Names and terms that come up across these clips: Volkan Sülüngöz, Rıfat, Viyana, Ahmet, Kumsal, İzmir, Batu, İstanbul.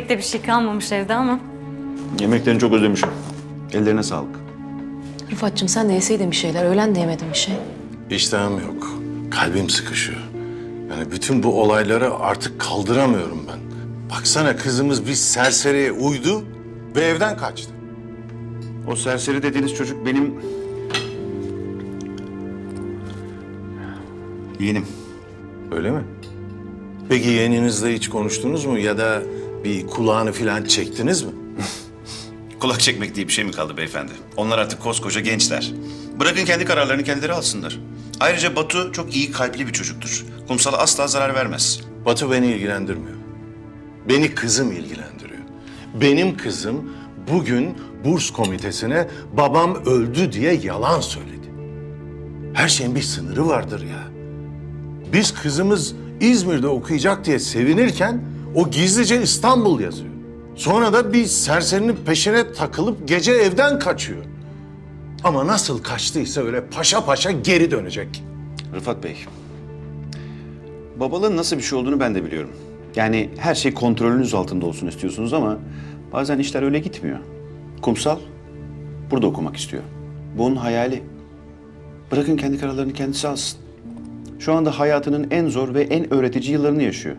Pek de bir şey kalmamış evde ama. Yemeklerini çok özlemişim. Ellerine sağlık. Rıfat'cığım sen de yeseydin bir şeyler. Öğlen de yemedim bir şey. İştahım yok. Kalbim sıkışıyor. Yani bütün bu olaylara artık kaldıramıyorum ben. Baksana kızımız bir serseriye uydu ve evden kaçtı. O serseri dediğiniz çocuk benim... yeğenim. Öyle mi? Peki yeğeninizle hiç konuştunuz mu ya da bir kulağını falan çektiniz mi? Kulak çekmek diye bir şey mi kaldı beyefendi? Onlar artık koskoca gençler. Bırakın kendi kararlarını kendileri alsınlar. Ayrıca Batu çok iyi kalpli bir çocuktur. Kumsal'a asla zarar vermez. Batu beni ilgilendirmiyor. Beni kızım ilgilendiriyor. Benim kızım bugün burs komitesine babam öldü diye yalan söyledi. Her şeyin bir sınırı vardır ya. Biz kızımız İzmir'de okuyacak diye sevinirken o gizlice İstanbul yazıyor. Sonra da bir serserinin peşine takılıp gece evden kaçıyor. Ama nasıl kaçtıysa öyle paşa paşa geri dönecek. Rıfat Bey, babalığın nasıl bir şey olduğunu ben de biliyorum. Yani her şey kontrolünüz altında olsun istiyorsunuz ama bazen işler öyle gitmiyor. Kumsal burada okumak istiyor. Bu onun hayali. Bırakın kendi kararlarını kendisi alsın. Şu anda hayatının en zor ve en öğretici yıllarını yaşıyor.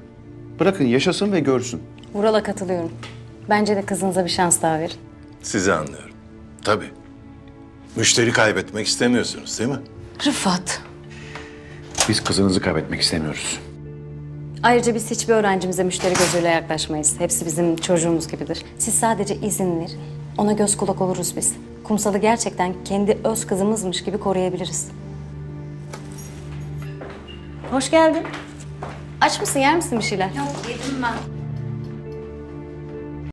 Bırakın yaşasın ve görsün. Vural'a katılıyorum. Bence de kızınıza bir şans daha verin. Sizi anlıyorum. Tabii. Müşteri kaybetmek istemiyorsunuz değil mi? Rıfat. Biz kızınızı kaybetmek istemiyoruz. Ayrıca biz hiçbir öğrencimize müşteri gözüyle yaklaşmayız. Hepsi bizim çocuğumuz gibidir. Siz sadece izin verin. Ona göz kulak oluruz biz. Kumsal'ı gerçekten kendi öz kızımızmış gibi koruyabiliriz. Hoş geldin. Aç mısın, yer misin bir şeyler? Yok, yedim ben.